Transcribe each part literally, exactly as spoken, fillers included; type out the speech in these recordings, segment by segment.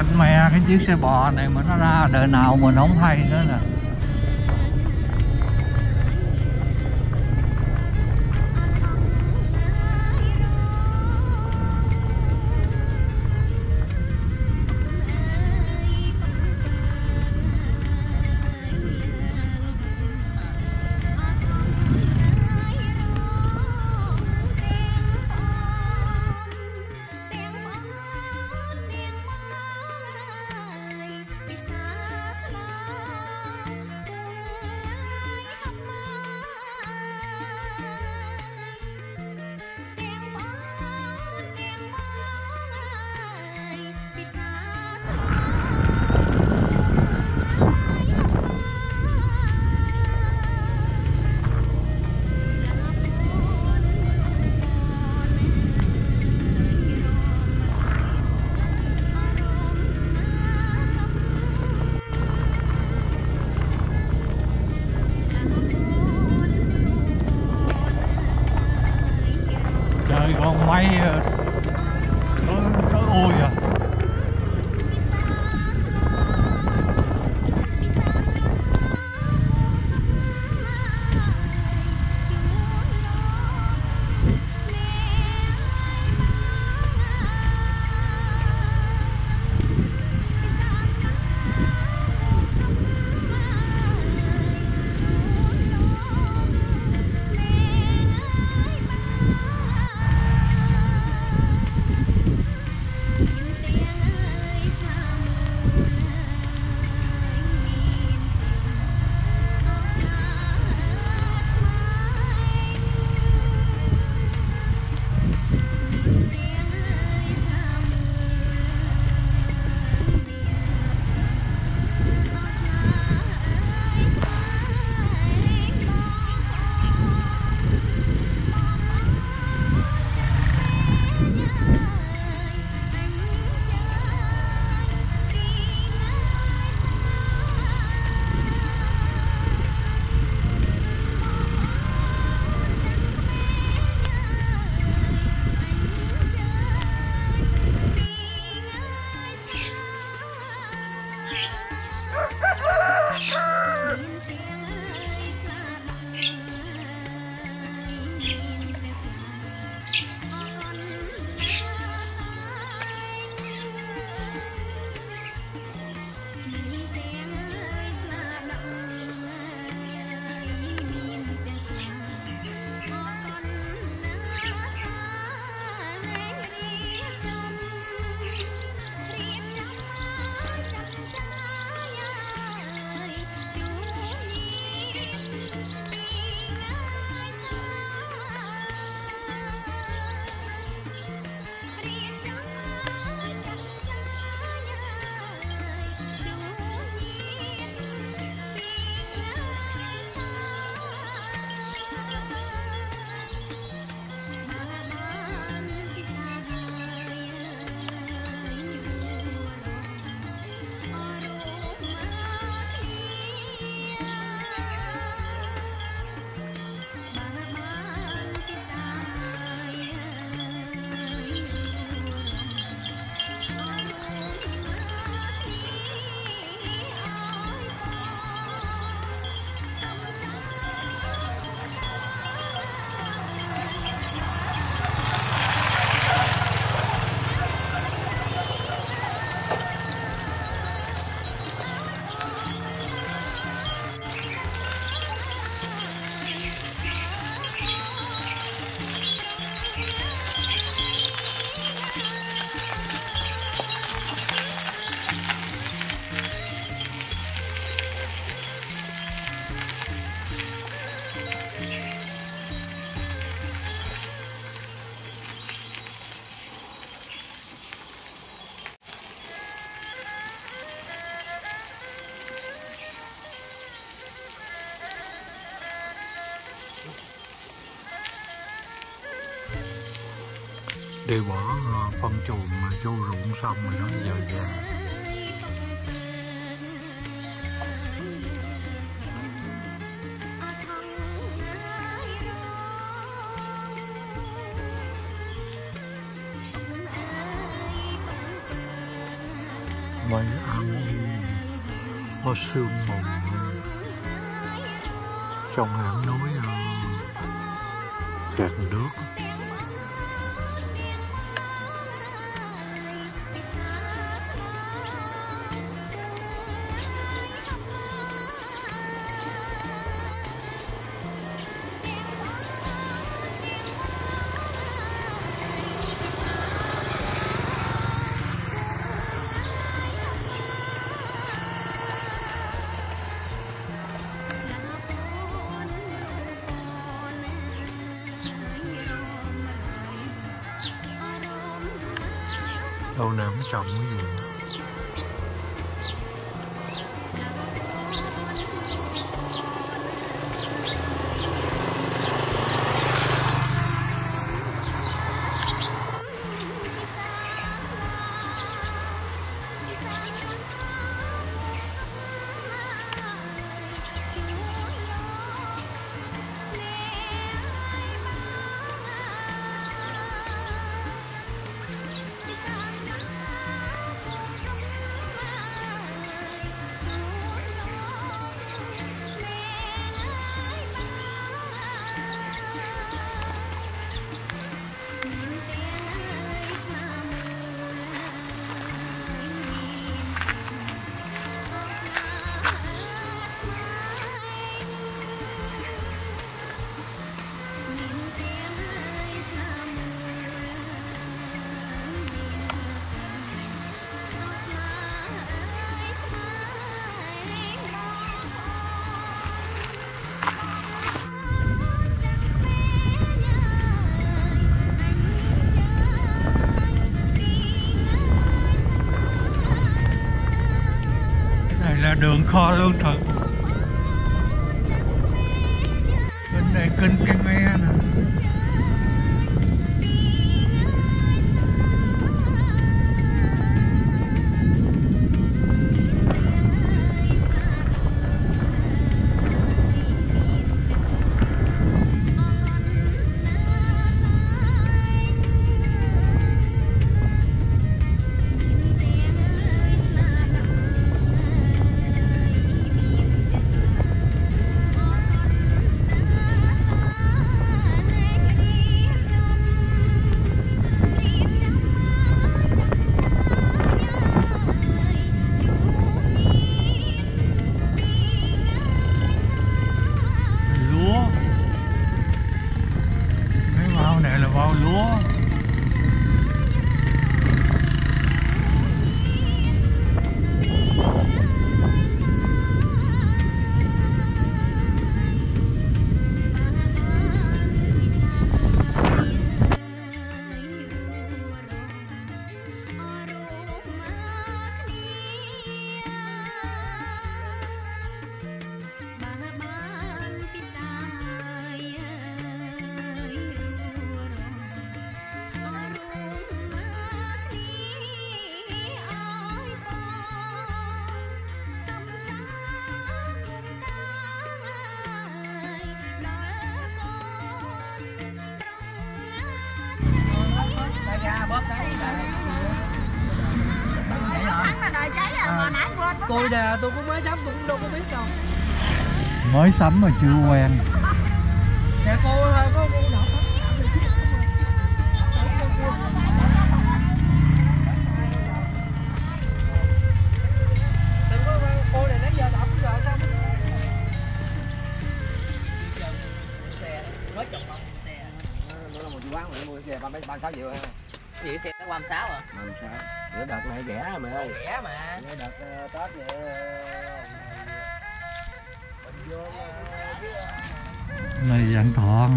cạnh mẹ cái chiếc xe bò này mà nó ra đời nào mà nó không hay nữa nè. Còn máy nó nó ôi à. Đi bỏ phân chuồng mà vô ruộng xong rồi nó giờ về. mây áo có sương mù trong hẻm núi kẹt nước. Đâu nào cũng trồng cái gì nữa. Đường kho lương thực. Bên này kênh cây me nè. Tôi đè tôi cũng mới sắm, tôi cũng đâu có biết đâu. Mới sắm mà chưa quen. Dạ cô ơi, có cô đọc đó. Đừng có cô này nãy giờ đọc giờ sao? Xe mới chồng bằng xe. Đó là một quán mà mua xe ba sáu triệu. Vậy xe nó ba sáu à? ba sáu. Để đợt này rẻ mà ơi. Rẻ mà. Để đợt uh, Tết vậy. Bình Dương này dạng thọn.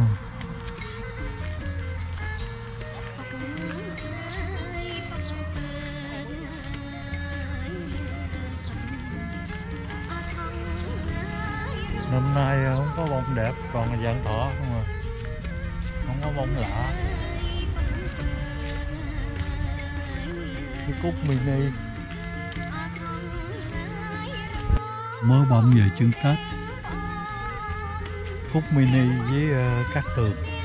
Năm nay không có bông đẹp, còn dạng thọ không à. Không có bông lạ. Cái cúc mini mới bông về chương Tết, cúc mini với uh, cát tường.